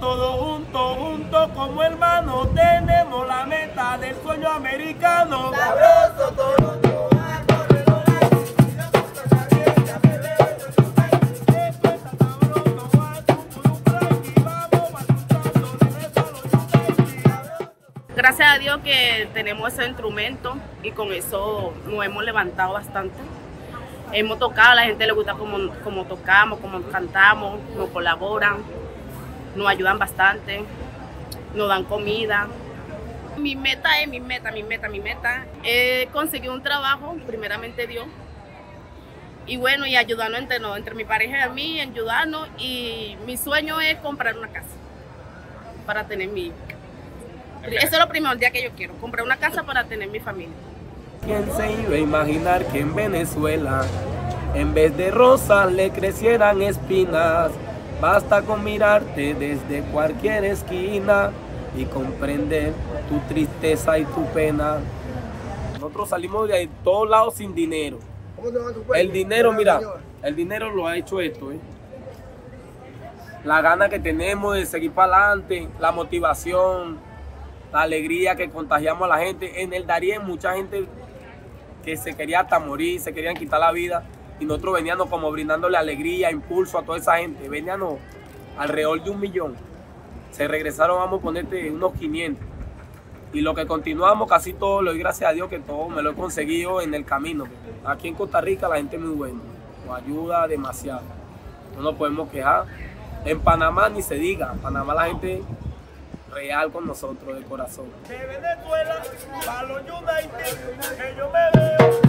todos juntos, juntos como hermanos, tenemos la meta del sueño americano. ¡Sabroso, Toronto! Gracias a Dios que tenemos ese instrumento y con eso nos hemos levantado bastante. Hemos tocado, a la gente le gusta como tocamos, como cantamos, nos colaboran, nos ayudan bastante, nos dan comida. Mi meta es conseguir un trabajo, primeramente Dios. Y bueno, y ayudarnos entre mi pareja y a mí, ayudarnos. Y mi sueño es comprar una casa para tener mi hija. Eso es lo primordial que yo quiero, comprar una casa para tener mi familia. ¿Quién se iba a imaginar que en Venezuela en vez de rosas le crecieran espinas? Basta con mirarte desde cualquier esquina y comprender tu tristeza y tu pena. Nosotros salimos de todos lados sin dinero. El dinero, mira, el dinero lo ha hecho esto, ¿eh? La gana que tenemos de seguir para adelante, la motivación, la alegría que contagiamos a la gente. En el Darién, mucha gente que se quería hasta morir, se querían quitar la vida. Y nosotros veníamos como brindándole alegría, impulso a toda esa gente. Veníamos alrededor de 1 millón. Se regresaron, vamos a ponerte unos 500. Y lo que continuamos, casi todo, le doy gracias a Dios que todo me lo he conseguido en el camino. Aquí en Costa Rica la gente es muy buena, nos ayuda demasiado. No nos podemos quejar. En Panamá ni se diga, en Panamá la gente real con nosotros de corazón. De Venezuela, a los United, que yo me veo.